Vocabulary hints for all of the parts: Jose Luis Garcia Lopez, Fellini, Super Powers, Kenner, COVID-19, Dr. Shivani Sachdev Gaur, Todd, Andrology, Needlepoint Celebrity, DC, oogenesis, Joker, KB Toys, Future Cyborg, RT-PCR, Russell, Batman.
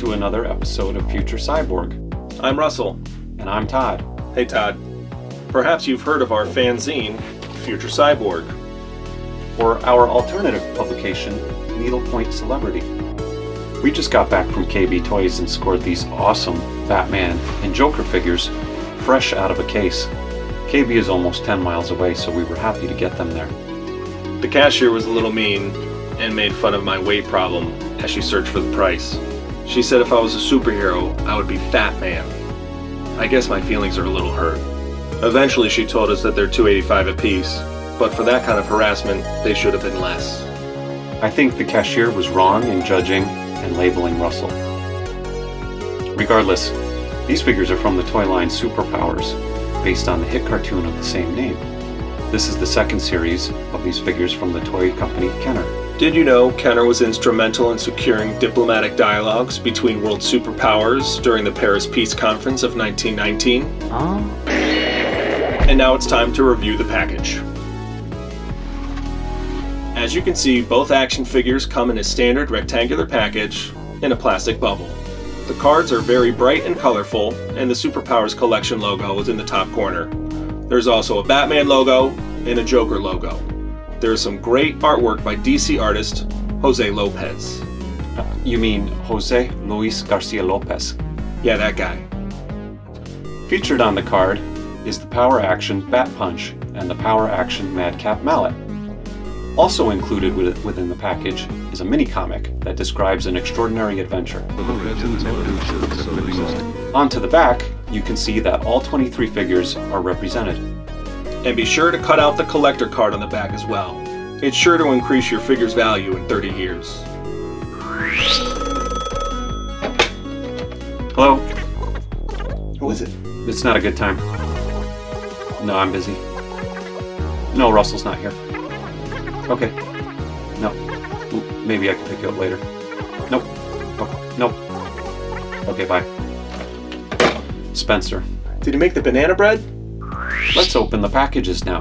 to another episode of Future Cyborg. I'm Russell. And I'm Todd. Hey Todd. Perhaps you've heard of our fanzine, Future Cyborg, or our alternative publication, Needlepoint Celebrity. We just got back from KB Toys and scored these awesome Batman and Joker figures fresh out of a case. KB is almost 10 miles away, so we were happy to get them there. The cashier was a little mean and made fun of my weight problem as she searched for the price. She said if I was a superhero, I would be Fat Man. I guess my feelings are a little hurt. Eventually she told us that they're $2.85 apiece, but for that kind of harassment, they should have been less. I think the cashier was wrong in judging and labeling Russell. Regardless, these figures are from the toy line Super Powers, based on the hit cartoon of the same name. This is the second series of these figures from the toy company Kenner. Did you know Kenner was instrumental in securing diplomatic dialogues between world superpowers during the Paris Peace Conference of 1919? And now it's time to review the package. As you can see, both action figures come in a standard rectangular package in a plastic bubble. The cards are very bright and colorful, and the Super Powers collection logo is in the top corner. There's also a Batman logo and a Joker logo. There is some great artwork by DC artist Jose Lopez. You mean Jose Luis Garcia Lopez? Yeah, that guy. Featured on the card is the Power Action Bat Punch and the Power Action Madcap Mallet. Also included within the package is a mini-comic that describes an extraordinary adventure. Onto the back, you can see that all 23 figures are represented. And be sure to cut out the collector card on the back as well. It's sure to increase your figure's value in 30 years. Hello? Who is it? It's not a good time. No, I'm busy. No, Russell's not here. Okay. No. Maybe I can pick you up later. Nope. Nope. Okay, bye. Spencer. Did you make the banana bread? Let's open the packages now.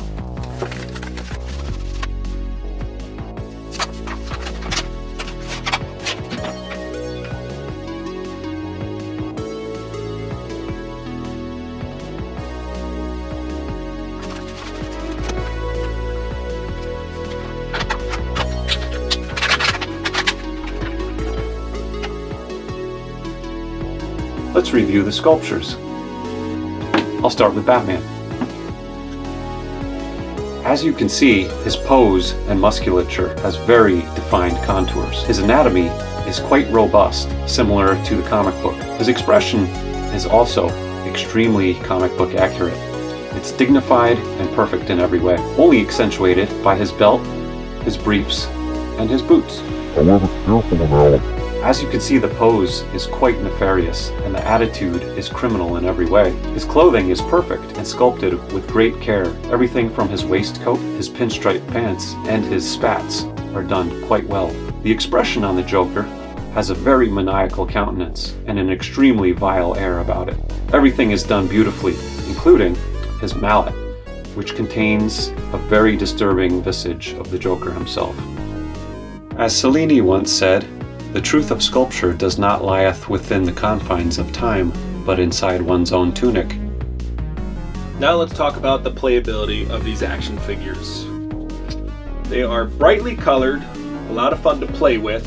Let's review the sculptures. I'll start with Batman. As you can see, his pose and musculature has very defined contours. His anatomy is quite robust, similar to the comic book. His expression is also extremely comic book accurate. It's dignified and perfect in every way, only accentuated by his belt, his briefs, and his boots. I wasn't careful about it. As you can see, the pose is quite nefarious, and the attitude is criminal in every way. His clothing is perfect and sculpted with great care. Everything from his waistcoat, his pinstripe pants, and his spats are done quite well. The expression on the Joker has a very maniacal countenance and an extremely vile air about it. Everything is done beautifully, including his mallet, which contains a very disturbing visage of the Joker himself. As Fellini once said, "The truth of sculpture does not lieth within the confines of time, but inside one's own tunic." Now let's talk about the playability of these action figures. They are brightly colored, a lot of fun to play with.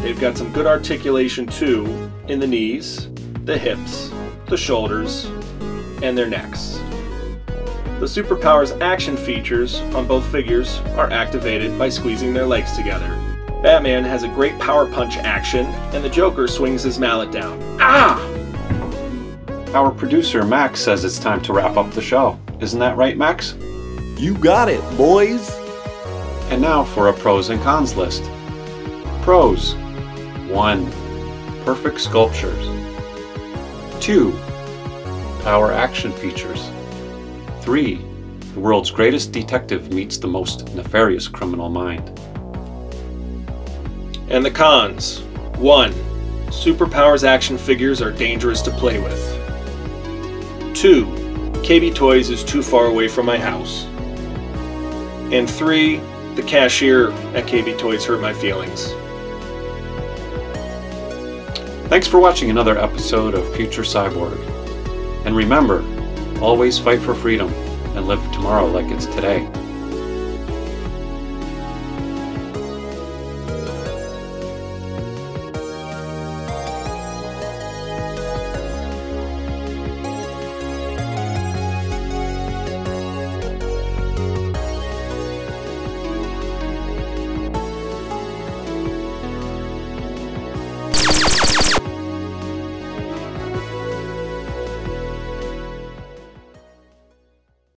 They've got some good articulation too in the knees, the hips, the shoulders, and their necks. The Super Powers action features on both figures are activated by squeezing their legs together. Batman has a great power punch action, and the Joker swings his mallet down. Ah! Our producer, Max, says it's time to wrap up the show. Isn't that right, Max? You got it, boys! And now for a pros and cons list. Pros. 1. Perfect sculptures. 2. Power action features. 3. The world's greatest detective meets the most nefarious criminal mind. And the cons. 1. Super Powers action figures are dangerous to play with. 2. KB Toys is too far away from my house. And 3. The cashier at KB Toys hurt my feelings. Thanks for watching another episode of Future Cyborg. And remember, always fight for freedom and live tomorrow like it's today.